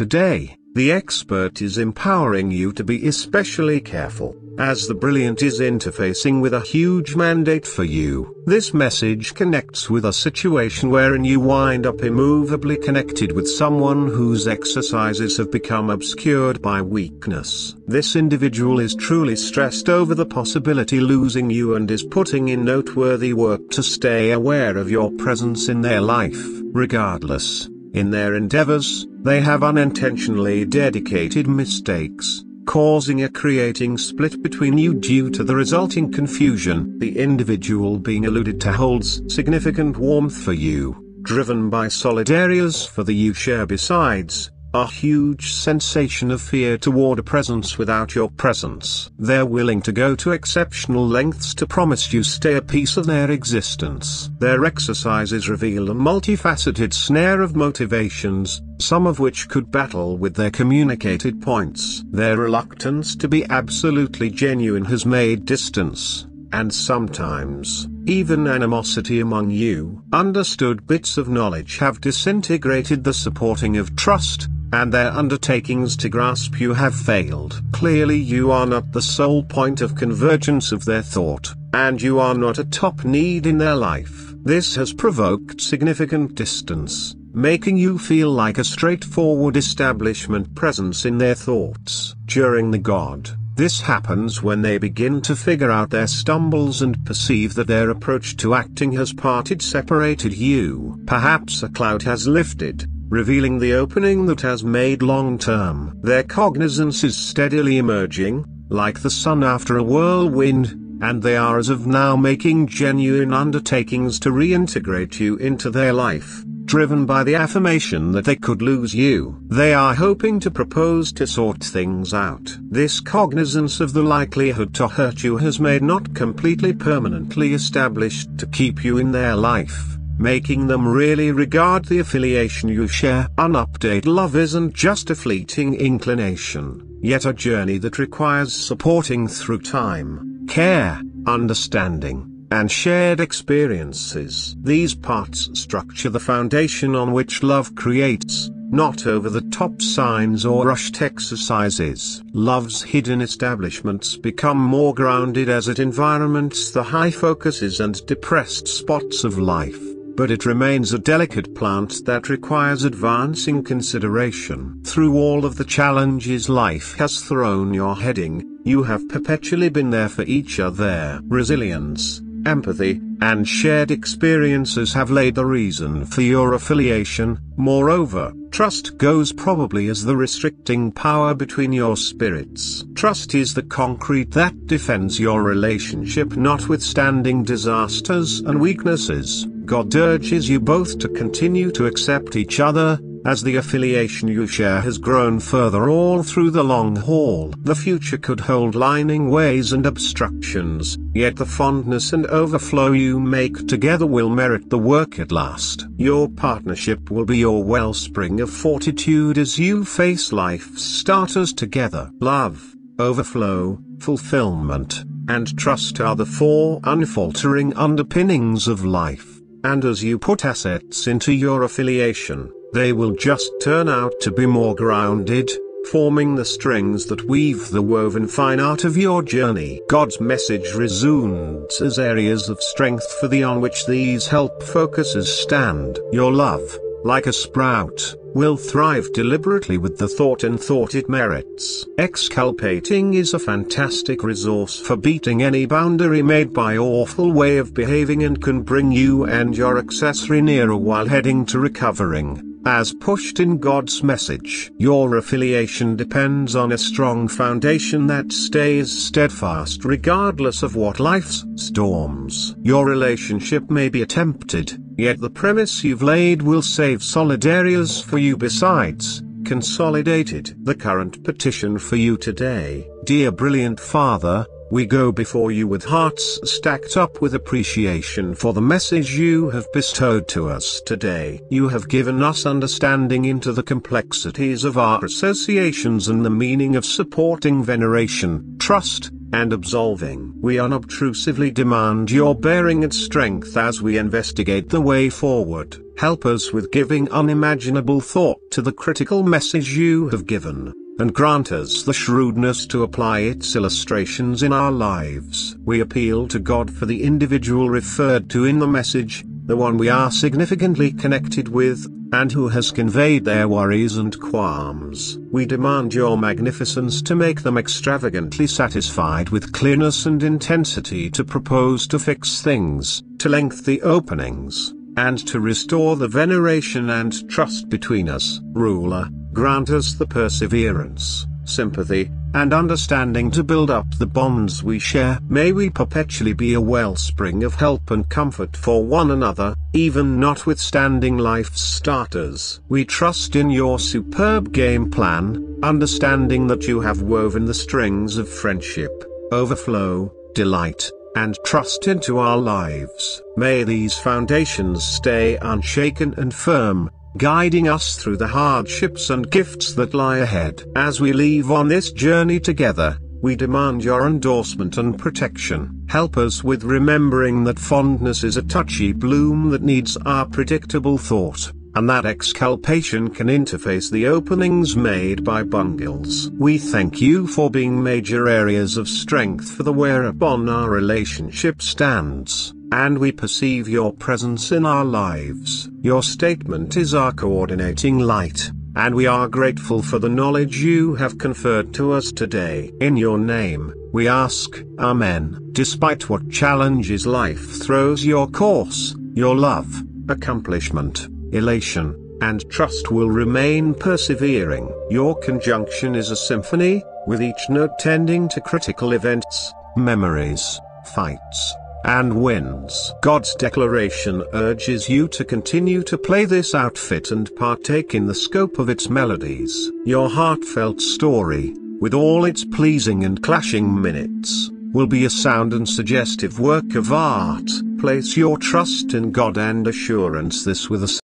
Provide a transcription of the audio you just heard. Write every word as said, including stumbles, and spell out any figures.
Today, the expert is empowering you to be especially careful, as the Brilliant is interfacing with a huge mandate for you. This message connects with a situation wherein you wind up immovably connected with someone whose exercises have become obscured by weakness. This individual is truly stressed over the possibility losing you and is putting in noteworthy work to stay aware of your presence in their life. Regardless, in their endeavors, they have unintentionally dedicated mistakes, causing a creating split between you due to the resulting confusion. The individual being alluded to holds significant warmth for you, driven by solid areas for the you share besides a huge sensation of fear toward a presence without your presence. They're willing to go to exceptional lengths to promise you stay a piece of their existence. Their exercises reveal a multifaceted snare of motivations, some of which could battle with their communicated points. Their reluctance to be absolutely genuine has made distance, and sometimes, even animosity among you. Understood bits of knowledge have disintegrated the supporting of trust, and their undertakings to grasp you have failed. Clearly you are not the sole point of convergence of their thought, and you are not a top need in their life. This has provoked significant distance, making you feel like a straightforward establishment presence in their thoughts. During the God, this happens when they begin to figure out their stumbles and perceive that their approach to acting has parted, separated you. Perhaps a cloud has lifted, revealing the opening that has made long-term. Their cognizance is steadily emerging, like the sun after a whirlwind, and they are as of now making genuine undertakings to reintegrate you into their life, driven by the affirmation that they could lose you. They are hoping to propose to sort things out. This cognizance of the likelihood to hurt you has made not completely permanently established to keep you in their life, making them really regard the affiliation you share. An update: love isn't just a fleeting inclination, yet a journey that requires supporting through time, care, understanding, and shared experiences. These parts structure the foundation on which love creates, not over-the-top signs or rushed exercises. Love's hidden establishments become more grounded as it environments the high focuses and depressed spots of life, but it remains a delicate plant that requires advancing consideration. Through all of the challenges life has thrown your heading, you have perpetually been there for each other. Resilience, empathy, and shared experiences have laid the reason for your affiliation. Moreover, trust goes probably as the restricting power between your spirits. Trust is the concrete that defends your relationship notwithstanding disasters and weaknesses. God urges you both to continue to accept each other, as the affiliation you share has grown further all through the long haul. The future could hold lining ways and obstructions, yet the fondness and overflow you make together will merit the work at last. Your partnership will be your wellspring of fortitude as you face life's starters together. Love, overflow, fulfillment, and trust are the four unfaltering underpinnings of life, and as you put assets into your affiliation, they will just turn out to be more grounded, forming the strings that weave the woven fine art of your journey. God's message resounds as areas of strength for thee on which these help focuses stand. Your love, like a sprout, will thrive deliberately with the thought and thought it merits. Exculpating is a fantastic resource for beating any boundary made by awful way of behaving, and can bring you and your accessory nearer while heading to recovering, as pushed in God's message. Your affiliation depends on a strong foundation that stays steadfast regardless of what life's storms. Your relationship may be attempted, yet the premise you've laid will save solid areas for you besides, consolidated. The current petition for you today: dear Brilliant Father, we go before you with hearts stacked up with appreciation for the message you have bestowed to us today. You have given us understanding into the complexities of our associations and the meaning of supporting veneration, trust, and absolving. We unobtrusively demand your bearing and strength as we investigate the way forward. Help us with giving unimaginable thought to the critical message you have given, and grant us the shrewdness to apply its illustrations in our lives. We appeal to God for the individual referred to in the message, the one we are significantly connected with, and who has conveyed their worries and qualms. We demand your magnificence to make them extravagantly satisfied with clearness and intensity, to propose to fix things, to lengthy openings, and to restore the veneration and trust between us. Ruler, grant us the perseverance, sympathy, and understanding to build up the bonds we share. May we perpetually be a wellspring of help and comfort for one another, even notwithstanding life's starters. We trust in your superb game plan, understanding that you have woven the strings of friendship, overflow, delight, and trust into our lives. May these foundations stay unshaken and firm, guiding us through the hardships and gifts that lie ahead. As we leave on this journey together, we demand your endorsement and protection. Help us with remembering that fondness is a touchy bloom that needs our predictable thought, and that exculpation can interface the openings made by bungles. We thank you for being major areas of strength for the whereupon our relationship stands, and we perceive your presence in our lives. Your statement is our coordinating light, and we are grateful for the knowledge you have conferred to us today. In your name, we ask, Amen. Despite what challenges life throws your course, your love, accomplishment, elation, and trust will remain persevering. Your conjunction is a symphony, with each note tending to critical events, memories, fights, and wins. God's declaration urges you to continue to play this outfit and partake in the scope of its melodies. Your heartfelt story, with all its pleasing and clashing minutes, will be a sound and suggestive work of art. Place your trust in God and assurance this with a